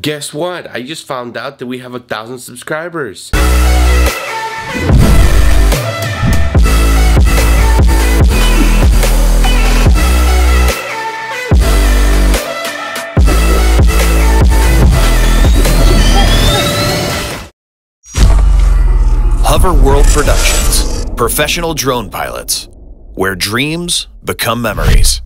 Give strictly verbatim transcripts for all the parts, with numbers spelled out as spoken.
Guess what? I just found out that we have a thousand subscribers. Hover World Productions, professional drone pilots, where dreams become memories.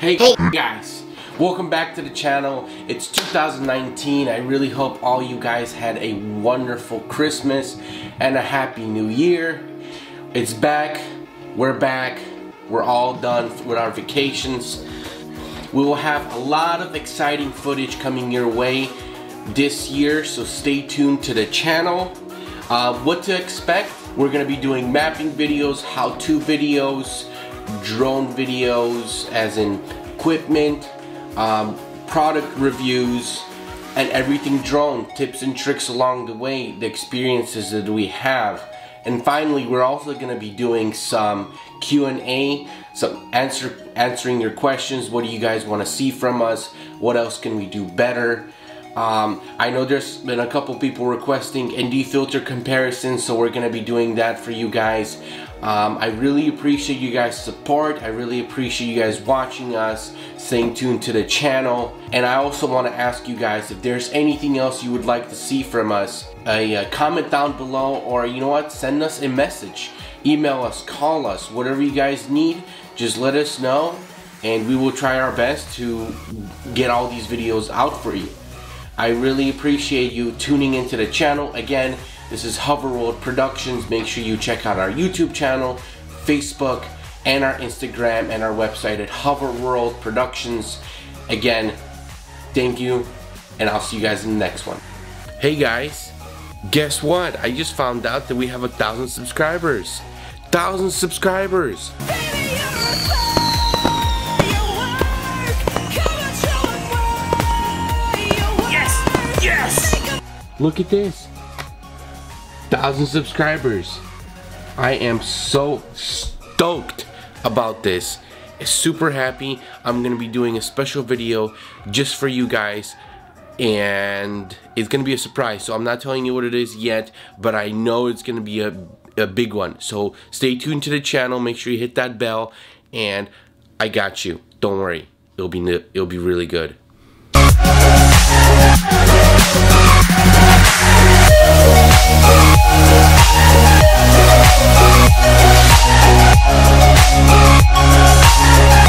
Hey, hey guys, welcome back to the channel. It's two thousand nineteen. I really hope all you guys had a wonderful Christmas and a happy new year. It's back, we're back, we're all done with our vacations. We will have a lot of exciting footage coming your way this year, so stay tuned to the channel. Uh, what to expect? We're gonna be doing mapping videos, how-to videos, drone videos as in equipment, um, product reviews, and everything drone, tips and tricks along the way, the experiences that we have. And finally, we're also going to be doing some Q and A, some answer answering your questions. What do you guys want to see from us? What else can we do better? Um, I know there's been a couple people requesting N D filter comparisons, so we're going to be doing that for you guys. Um, I really appreciate you guys' support. I really appreciate you guys watching us, staying tuned to the channel. And I also want to ask you guys if there's anything else you would like to see from us, a uh, comment down below, or you know what, send us a message. Email us, call us, whatever you guys need, just let us know and we will try our best to get all these videos out for you. I really appreciate you tuning into the channel. Again, this is Hover World Productions. Make sure you check out our YouTube channel, Facebook, and our Instagram and our website at Hover World Productions. Again, thank you, and I'll see you guys in the next one. Hey guys, guess what? I just found out that we have a thousand subscribers. Thousand subscribers! Look at this, thousand subscribers. I am so stoked about this. Super happy. I'm gonna be doing a special video just for you guys, and it's gonna be a surprise. So I'm not telling you what it is yet, but I know it's gonna be a, a big one. So stay tuned to the channel. Make sure you hit that bell, and I got you. Don't worry, it'll be it'll be really good. We'll be right back.